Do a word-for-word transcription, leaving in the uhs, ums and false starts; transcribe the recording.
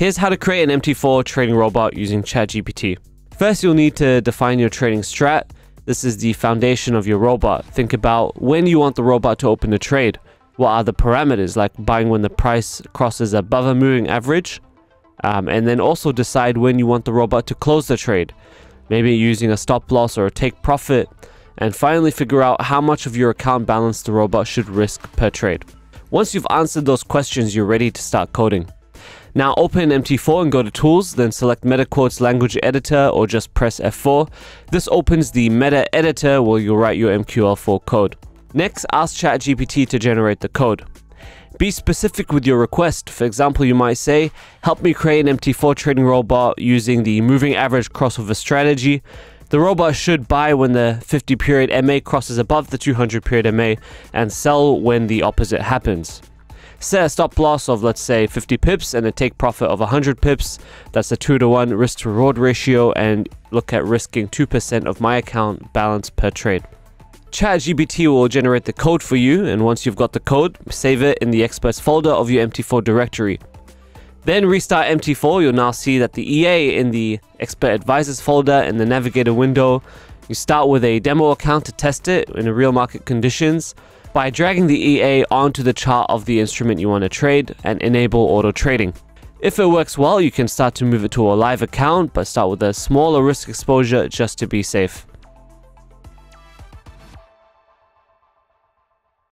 Here's how to create an M T four trading robot using ChatGPT. First, you'll need to define your trading strat. This is the foundation of your robot. Think about when you want the robot to open a trade. What are the parameters, like buying when the price crosses above a moving average? Um, and then also decide when you want the robot to close the trade, maybe using a stop loss or a take profit. And finally, figure out how much of your account balance the robot should risk per trade. Once you've answered those questions, you're ready to start coding. Now open M T four and go to Tools, then select MetaQuotes Language Editor or just press F four. This opens the Meta Editor where you'll write your M Q L four code. Next, ask ChatGPT to generate the code. Be specific with your request. For example, you might say, help me create an M T four trading robot using the moving average crossover strategy. The robot should buy when the fifty period M A crosses above the two hundred period M A and sell when the opposite happens. Set a stop loss of, let's say, fifty pips and a take profit of one hundred pips. That's a two to one risk to reward ratio, and look at risking two percent of my account balance per trade. ChatGPT will generate the code for you, and once you've got the code, save it in the experts folder of your M T four directory. Then restart M T four. You'll now see that the E A in the expert advisors folder in the navigator window. You start with a demo account to test it in real market conditions by dragging the E A onto the chart of the instrument you want to trade and enable auto trading. If it works well, you can start to move it to a live account, but start with a smaller risk exposure just to be safe.